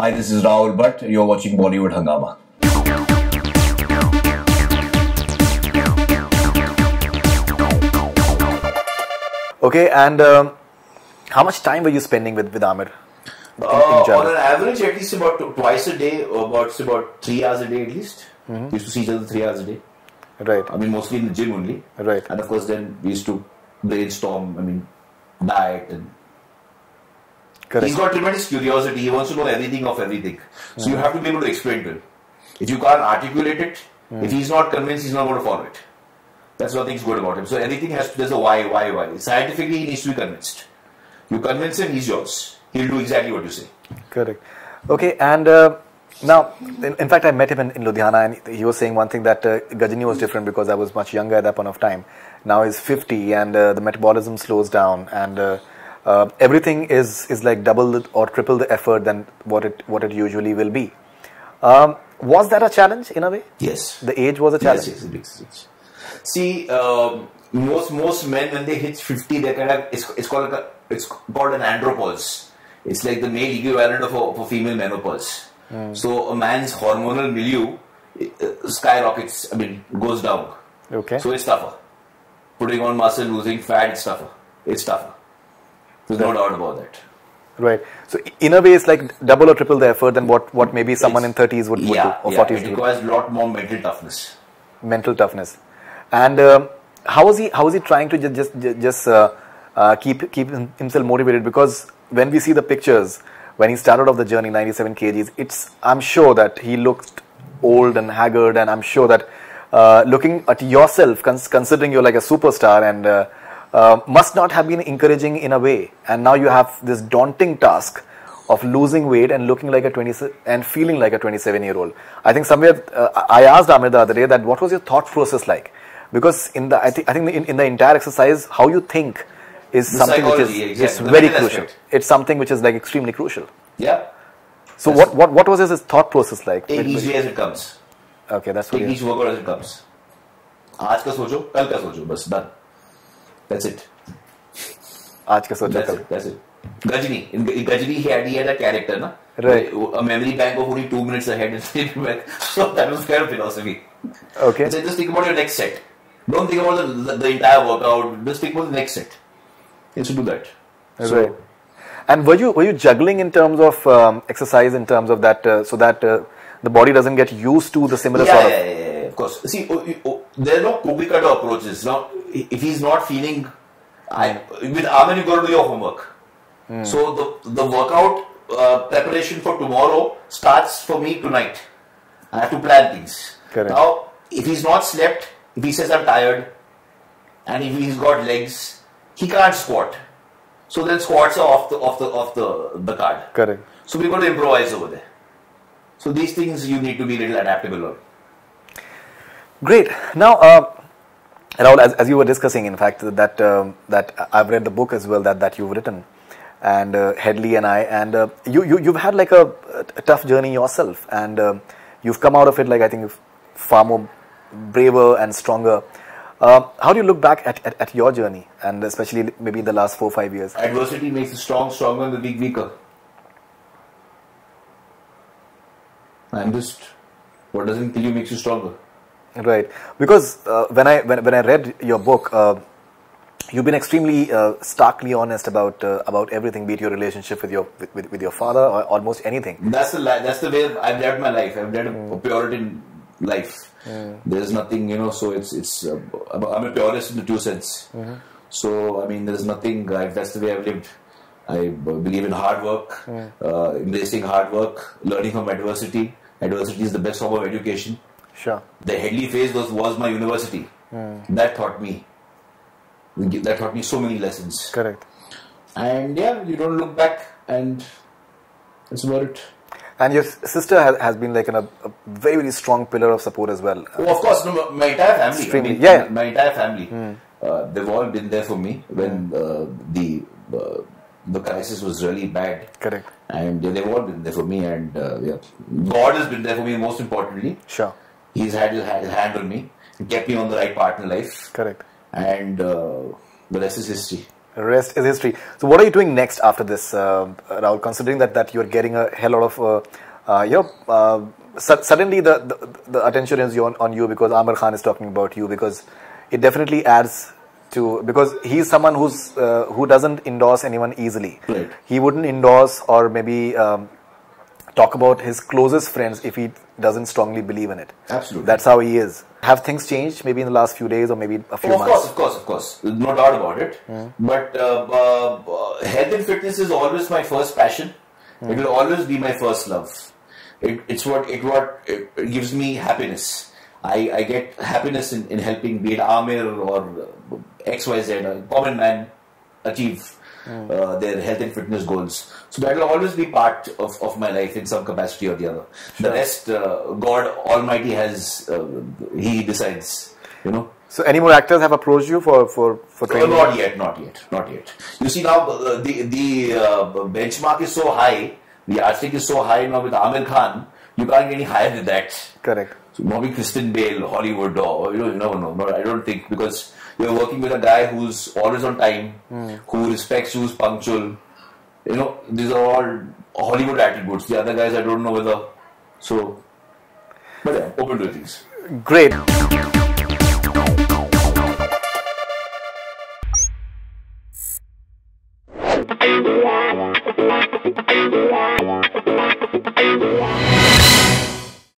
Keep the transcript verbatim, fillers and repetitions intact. Hi, this is Rahul Bhatt. You're watching Bollywood Hungama. Okay, and um, how much time were you spending with with Aamir? In, uh, in on an average, at least about twice a day, or about about three hours a day at least. Mm-hmm. We used to see each other three hours a day. Right. I mean, mostly in the gym only. Right. And of course, then we used to brainstorm. I mean, diet and. Correct. He's got tremendous curiosity. He wants to know everything of everything. Mm-hmm. So you have to be able to explain to him. If you can't articulate it, mm-hmm. if he's not convinced, he's not going to follow it. That's what thing's good about him. So everything has to, there's a why, why, why. Scientifically, he needs to be convinced. You convince him, he's yours. He'll do exactly what you say. Correct. Okay, and uh, now, in, in fact, I met him in, in Ludhiana, and he was saying one thing that uh, Gajini was different because I was much younger at that point of time. Now he's fifty, and uh, the metabolism slows down, and... Uh, Uh, everything is is like double or triple the effort than what it what it usually will be. Um, was that a challenge in a way? Yes. The age was a challenge. Yes, yes, yes. See, um, most most men when they hit fifty, they kind of it's, it's called a, it's called an andropause. It's like the male equivalent of a, of a female menopause. Mm. So a man's hormonal milieu it, uh, skyrockets. I mean, goes down. Okay. So it's tougher. Putting on muscle, losing fat, it's tougher. It's tougher. There's no doubt about that. Right. So in a way, it's like double or triple the effort than what, what maybe someone it's, in thirties would, would yeah, do or yeah, forties. It requires a lot more mental toughness. Mental toughness. And um, how is he? How is he trying to just just just uh, uh, keep keep himself motivated? Because when we see the pictures when he started off the journey, ninety-seven kilograms, it's I'm sure that he looked old and haggard, and I'm sure that uh, looking at yourself, cons considering you're like a superstar and uh, Uh, must not have been encouraging in a way, and now you have this daunting task of losing weight and looking like a twenty-seven and feeling like a twenty-seven year old. I think somewhere uh, I asked Aamir the other day that what was your thought process like, because in the I, th I think in, in the entire exercise how you think is the something which is exactly. it's very crucial. It's something which is like extremely crucial. Yeah. So what, what what was his thought process like? Take each day as it comes. Okay, that's what. Take each workout as it comes. आज का सोचो, कल का सोचो, बस done. That's it. आज का सोचा that's, it, that's it. Gajini. In Gajini, he had, he had a character, na? Right. A memory bank of only two minutes ahead and straight back. So that was kind of philosophy. Okay. So just think about your next set. Don't think about the, the, the entire workout. Just think about the next set. You should do that. Right. So, and were you were you juggling in terms of um, exercise, in terms of that, uh, so that uh, the body doesn't get used to the similar yeah, sort of... Yeah, yeah, yeah. Of course. See, oh, oh, there are no cookie-cutter approaches. Now, if he's not feeling, I with Aamir you got to do your homework. Mm. So the the workout uh, preparation for tomorrow starts for me tonight. I have to plan things. Correct. Now, if he's not slept, if he says I'm tired, and if he's got legs, he can't squat. So then squats are off the off the off the the card. Correct. So we're going to improvise over there. So these things you need to be a little adaptable on. Great. Now, uh, Rahul, as, as you were discussing, in fact, that um, that I've read the book as well that, that you've written, and uh, Headley and I, and uh, you, you, you've had like a, a tough journey yourself, and uh, you've come out of it like I think far more braver and stronger. Uh, how do you look back at, at, at your journey, and especially maybe in the last four or five years? Adversity makes the strong stronger and the weak weaker. I'm just, what doesn't kill you makes you stronger. Right, because uh, when I when, when I read your book, uh, you've been extremely uh, starkly honest about uh, about everything, be it your relationship with your with, with your father or almost anything. That's the that's the way I've led my life. I've led a mm. Puritan life. Mm. There's nothing, you know. So it's it's uh, I'm a purist in the two sense. Mm-hmm. So I mean, there's nothing. I've, that's the way I've lived. I believe in hard work, mm. uh, embracing hard work, learning from adversity. Adversity is the best form of education. Sure. The Headley phase was, was my university. Mm. That taught me. That taught me so many lessons. Correct. And yeah, you don't look back, and that's about it. And your sister has, has been like an, a, a very, very strong pillar of support as well. Oh, of course, no, my entire family. Extremely. I mean, yeah. My entire family. Mm. Uh, they've all been there for me when uh, the uh, the crisis was really bad. Correct. And they've all been there for me, and uh, yeah, God has been there for me most importantly. Sure. He's had his hand on me, kept me on the right path in life. Correct. And uh, the rest is history. Rest is history. So what are you doing next after this, uh, Rahul? Considering that that you're getting a hell lot of, uh, uh, you know, uh, su suddenly the, the the attention is on on you because Aamir Khan is talking about you, because it definitely adds to, because he's someone who's uh, who doesn't endorse anyone easily. Right. He wouldn't endorse or maybe um, talk about his closest friends if he doesn't strongly believe in it. Absolutely. That's how he is. Have things changed maybe in the last few days or maybe a few oh, of months? Of course, of course, of course. No doubt about it. Mm. But uh, uh, health and fitness is always my first passion. Mm. It will always be my first love. It, it's what, it, what it, it gives me happiness. I, I get happiness in, in helping, be it Aamir or X Y Z, a common man, achieve mm. uh, their health and fitness goals. So that will always be part of, of my life in some capacity or the other. Sure. The rest, uh, God Almighty has, uh, He decides, you know. So any more actors have approached you for, for, for training? Well, not yet, not yet, not yet. You see now, uh, the, the uh, benchmark is so high, the yardstick is so high now with Aamir Khan, you can't get any higher than that. Correct. So maybe Christian Bale, Hollywood, or, you know, no, no, no, I don't think, because you're working with a guy who's always on time, mm. who respects you, who's punctual. You know, these are all Hollywood attributes. The other guys, I don't know whether. So, but yeah, open to things. Great.